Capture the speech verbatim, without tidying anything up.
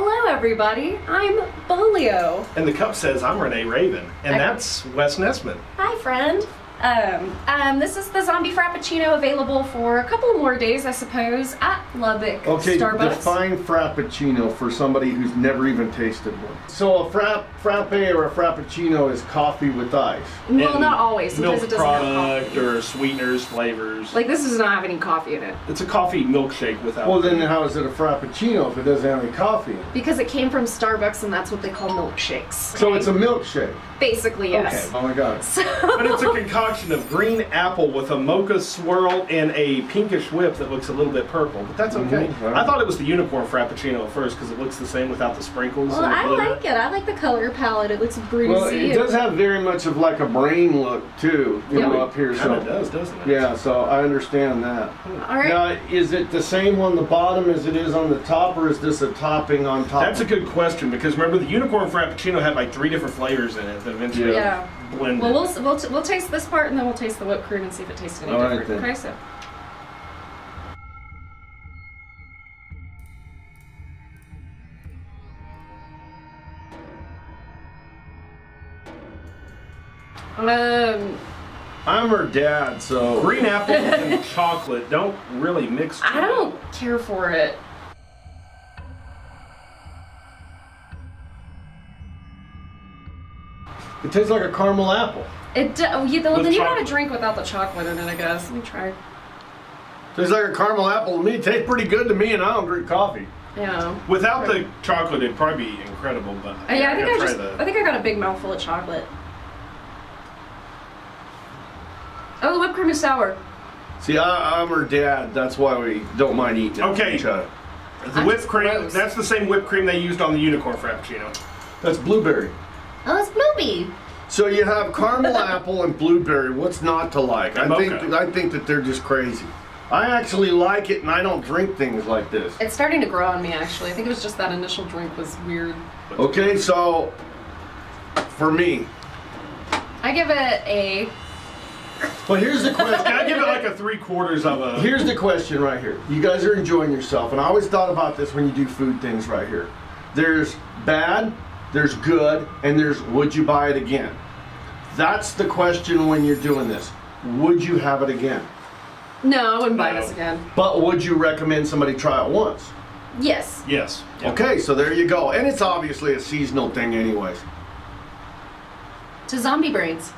Hello everybody, I'm Boleo. And the cup says I'm Renee Raven, and I, that's Wes Nessman. Hi friend. Um, um, this is the Zombie Frappuccino, available for a couple more days I suppose at Lubbock okay, Starbucks. Okay, define Frappuccino for somebody who's never even tasted one. So a frap, frappe or a Frappuccino is coffee with ice. Well, and not always, sometimes it doesn't have coffee. Milk product or sweeteners, flavors. Like this does not have any coffee in it. It's a coffee milkshake without Well then how is it a Frappuccino if it doesn't have any coffee in it? Because it came from Starbucks and that's what they call milkshakes. So it's a milkshake? Basically, yes. Okay. Oh my god. So but it's a concoction of green apple with a mocha swirl and a pinkish whip that looks a little bit purple, but that's okay. Mm-hmm. I thought it was the Unicorn Frappuccino at first because it looks the same without the sprinkles. Well, and the I glitter. like it. I like the color palette. It looks breezy. Well, it does have very much of like a brain look too, you yeah. know, up here. So it does, doesn't it? Yeah, so I understand that. All right. Now, is it the same on the bottom as it is on the top, or is this a topping on top? That's a good question because remember the Unicorn Frappuccino had like three different flavors in it that eventually yeah. blended. Well, we'll we'll, t we'll taste this part and then we'll taste the whipped cream and see if it tastes any All different. Right, okay, so. Um, I'm her dad, so green apple and chocolate don't really mix together. I don't care for it. It tastes like a caramel apple. It do oh, you, well, then you gotta drink without the chocolate in it, I guess. Let me try. Tastes like a caramel apple to me. It tastes pretty good to me, and I don't drink coffee. Yeah. Without right. the chocolate, it'd probably be incredible. But uh, yeah, I think I just the... I think I got a big mouthful of chocolate. Oh, the whipped cream is sour. See, I, I'm her dad. That's why we don't mind eating okay. each other. The I'm whipped cream. Gross. That's the same whipped cream they used on the Unicorn Frappuccino. That's blueberry. Oh, it's blueberry. So you have caramel apple and blueberry. What's not to like? I think th I think that they're just crazy. I actually like it, and I don't drink things like this. It's starting to grow on me, actually. I think it was just that initial drink was weird. Okay, so for me, I give it a. Well, here's the question. I give it like a three quarters of a. Here's the question right here. You guys are enjoying yourself, and I always thought about this when you do food things right here. There's bad. There's good, and there's would you buy it again? That's the question when you're doing this. Would you have it again? No, I wouldn't buy no. this again. But would you recommend somebody try it once? Yes. Yes. Yep. Okay, so there you go. And it's obviously a seasonal thing anyways. To zombie braids.